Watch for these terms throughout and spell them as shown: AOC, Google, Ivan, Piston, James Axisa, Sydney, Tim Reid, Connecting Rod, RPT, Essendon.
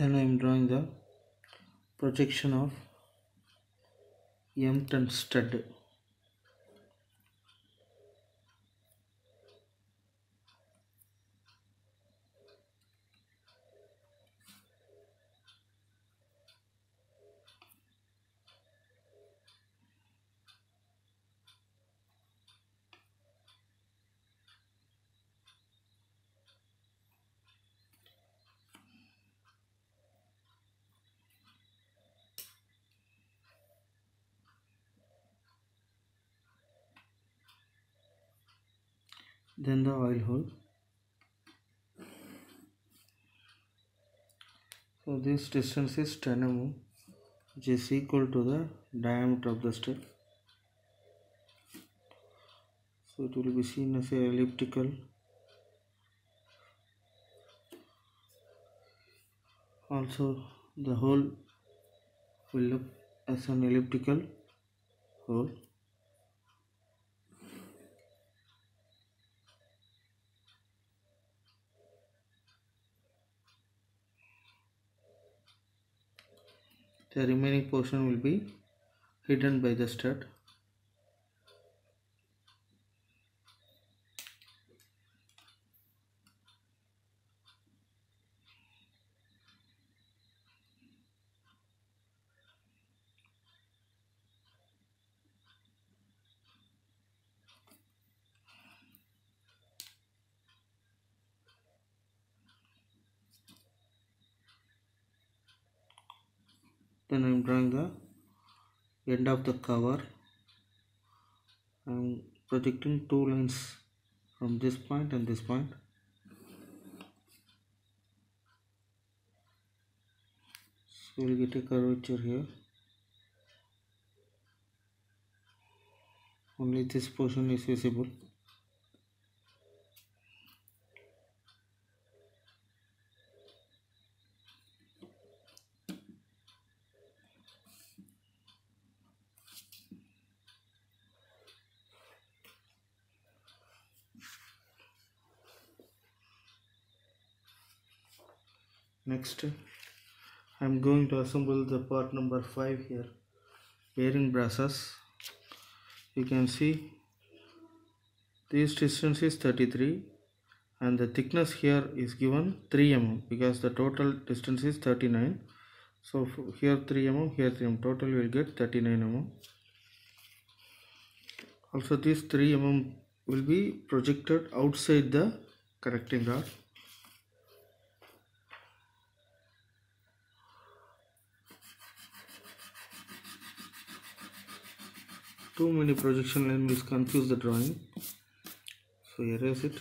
Then I am drawing the projection of M-turn stud. Then the oil hole. So this distance is 10 mm, which is equal to the diameter of the stud. So it will be seen as an elliptical . Also the hole will look as an elliptical hole. The remaining portion will be hidden by the stud. Then I am drawing the end of the cover. I am projecting two lines from this point and this point. So we will get a curvature here. Only this portion is visible. Next, I am going to assemble the part number 5 here, bearing brasses. You can see this distance is 33 and the thickness here is given 3 mm because the total distance is 39. So here 3 mm, here 3 mm, total you will get 39 mm. Also this 3 mm will be projected outside the connecting rod. Too many projection lines will confuse the drawing, so erase it.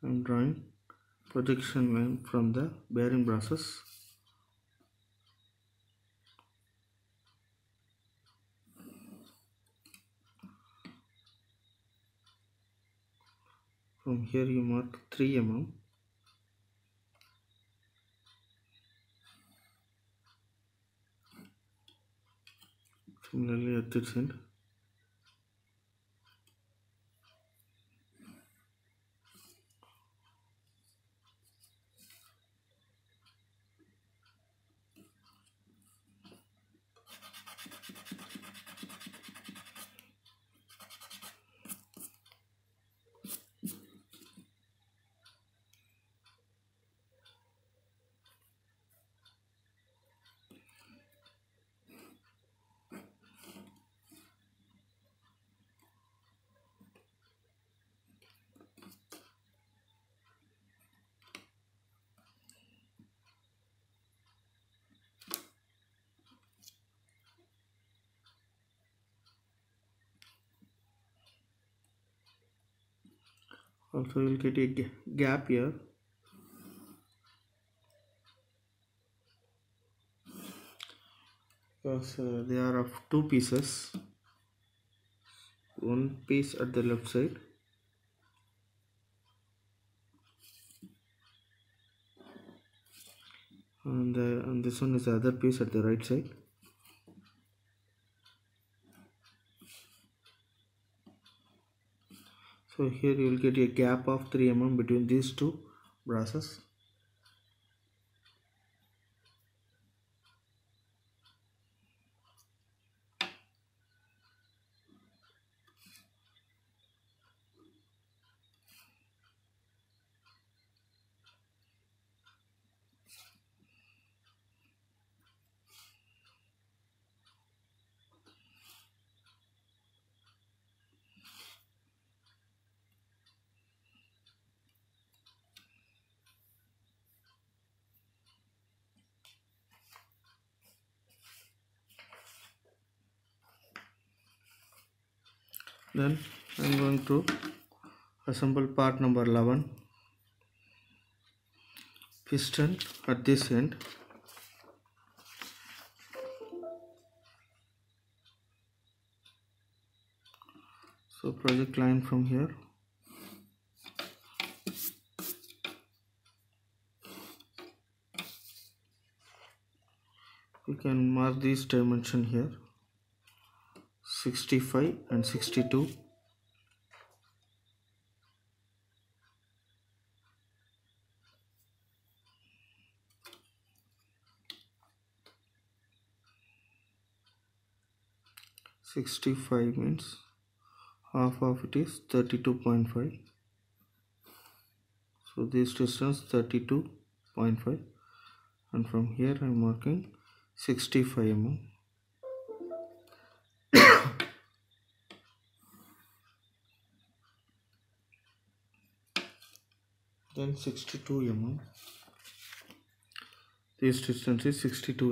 I am drawing projection line from the bearing brasses. From here you mark 3 mm. Similarly at this end. Also you will get a gap here. because they are of two pieces, one piece at the left side and this one is the other piece at the right side. So here you will get a gap of 3 mm between these two brasses. Then I am going to assemble part number 11, piston at this end. So project line from here. You can mark this dimension here. 65 and 62. (65) means half of it is 32.5. So this distance 32.5, and from here I am marking 65 mm. Then 62 mm. This distance is 62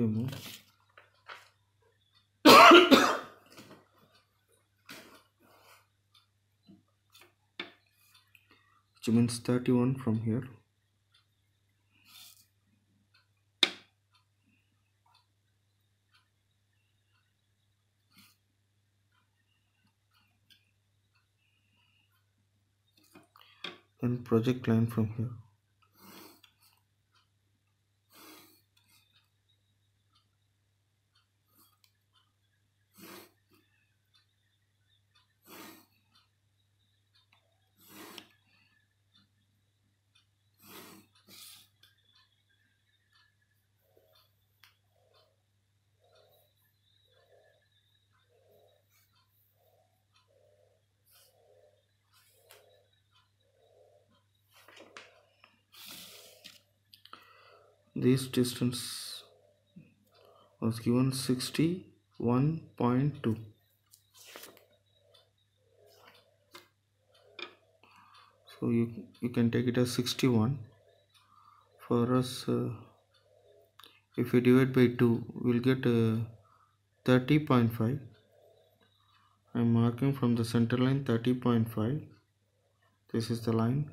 mm. Which means 31 from here. And project line from here. This distance was given 61.2. So you can take it as 61. For us, if we divide by 2, we'll get 30.5. I'm marking from the center line 30.5. This is the line,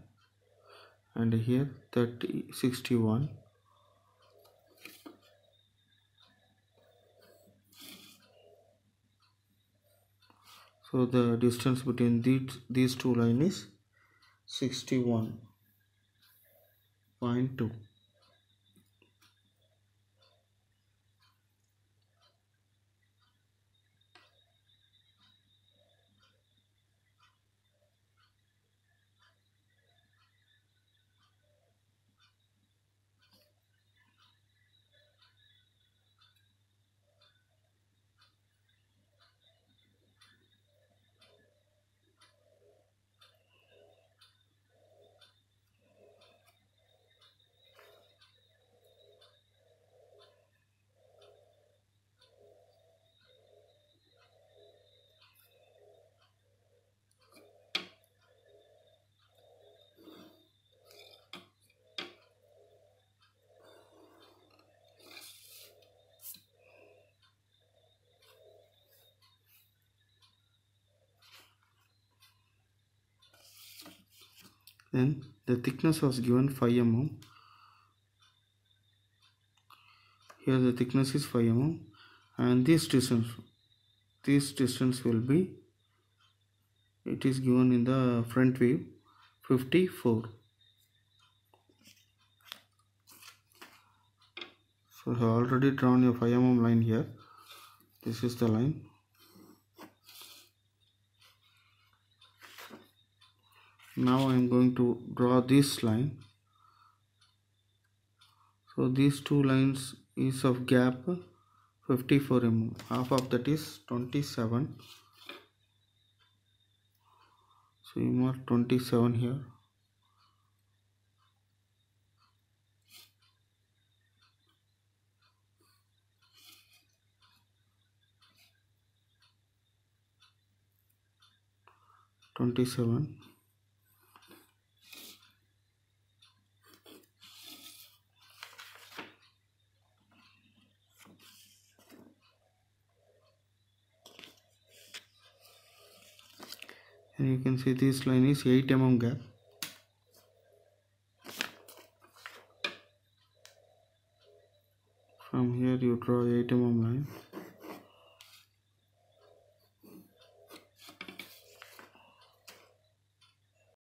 and here 61. So the distance between these two lines is 61.2. Then the thickness was given 5 mm. Here the thickness is 5 mm and this distance will be, it is given in the front view, 54. So I have already drawn a 5 mm line here. This is the line. Now I am going to draw this line. So these two lines is of gap 54 mm. Half of that is 27. So you mark 27 here. And you can see this line is 8 mm gap. From here you draw 8 mm line.